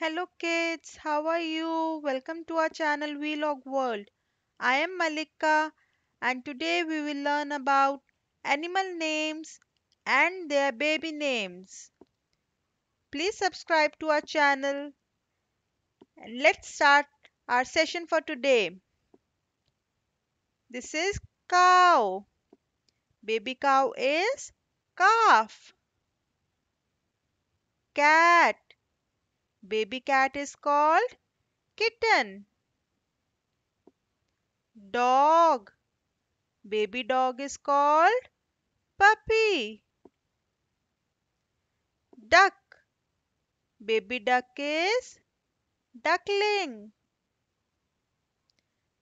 Hello kids, how are you? Welcome to our channel WeLog World. I am Malika and today we will learn about animal names and their baby names. Please subscribe to our channel. Let's start our session for today. This is cow. Baby cow is calf. Cat. Baby cat is called kitten. Dog. Baby dog is called puppy. Duck. Baby duck is duckling.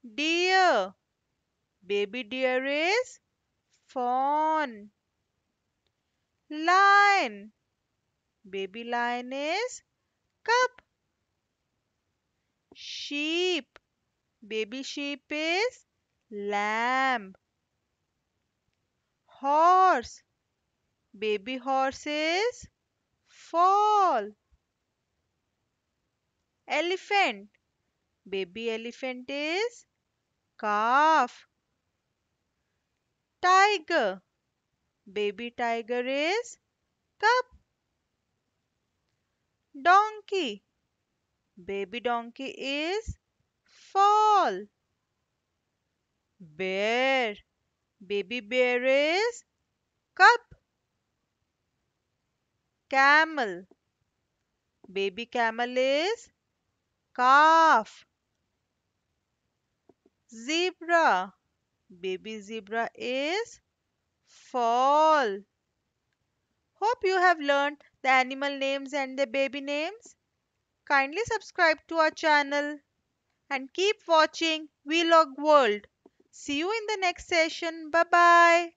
Deer. Baby deer is fawn. Lion. Baby lion is cub. Sheep. Baby sheep is lamb. Horse. Baby horse is foal. Elephant. Baby elephant is calf. Tiger. Baby tiger is cub. Donkey. Baby donkey is foal. Bear. Baby bear is cub. Camel. Baby camel is calf. Zebra. Baby zebra is foal. Hope you have learned the animal names and the baby names. Kindly subscribe to our channel and keep watching WeLog World. See you in the next session. Bye-bye.